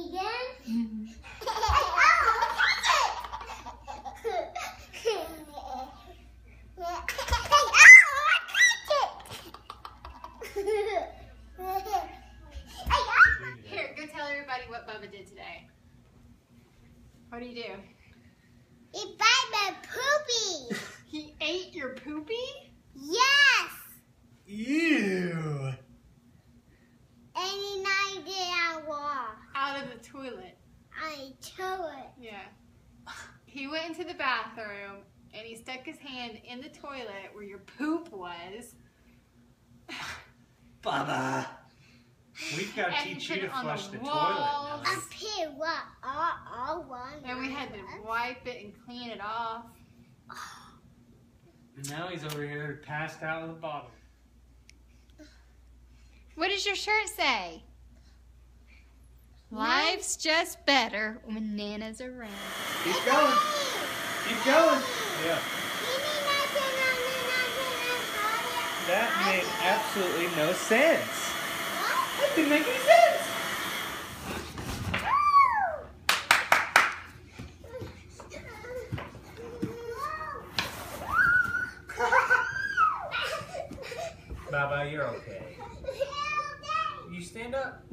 Keegan. Here, go tell everybody what Bubba did today. What did he do? He bit my poopy. He ate your poopy? Yes. Ew. Out of the toilet. I told it. Yeah. He went into the bathroom and he stuck his hand in the toilet where your poop was. Bubba, we've got to teach you to flush the toilet. I put what all one. And we had to wipe it and clean it off. And now he's over here passed out with a bottle. What does your shirt say? Life's just better when Nana's around. Keep going. Keep going. Yeah. That made absolutely no sense. That didn't make any sense. Baba, you're okay. You stand up.